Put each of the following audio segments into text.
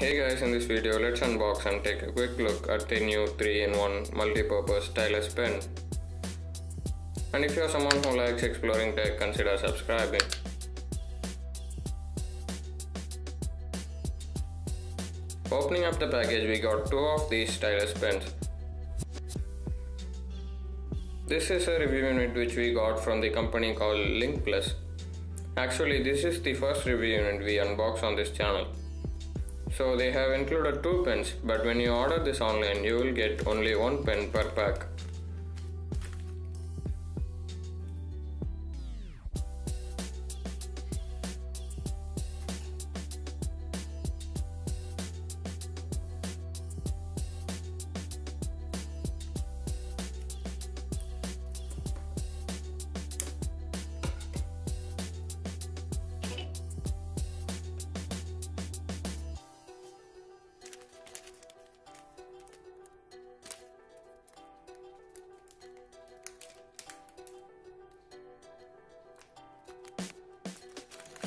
Hey guys, in this video let's unbox and take a quick look at the new 3-in-1 multi-purpose stylus pen. And if you are someone who likes exploring tech, consider subscribing. Opening up the package, we got 2 of these stylus pens. This is a review unit which we got from the company called Link Plus. Actually, this is the first review unit we unbox on this channel. So they have included 2 pens, but when you order this online, you will get only 1 pen per pack.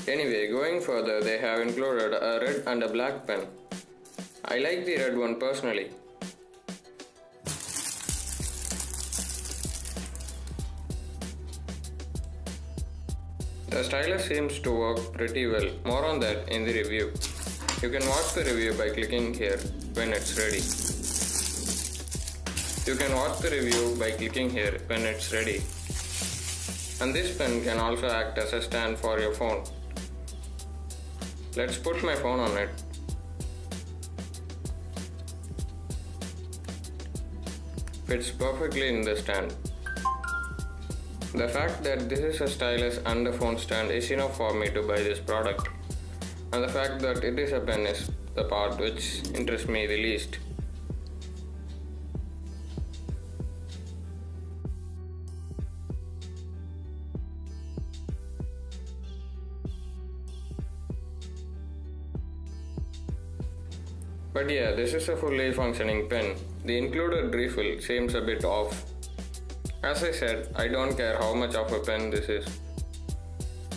Anyway, going further, they have included a red and a black pen. I like the red one personally. The stylus seems to work pretty well. More on that in the review. You can watch the review by clicking here when it's ready. And this pen can also act as a stand for your phone. Let's put my phone on it. Fits perfectly in the stand. The fact that this is a stylus and a phone stand is enough for me to buy this product. And the fact that it is a pen is the part which interests me the least. But yeah, this is a fully functioning pen. The included refill seems a bit off. As I said, I don't care how much of a pen this is.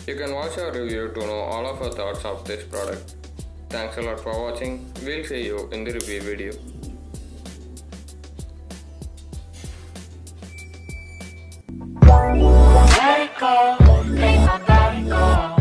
You can watch our review to know all of our thoughts of this product. Thanks a lot for watching. We'll see you in the review video. Let it go, let my body go.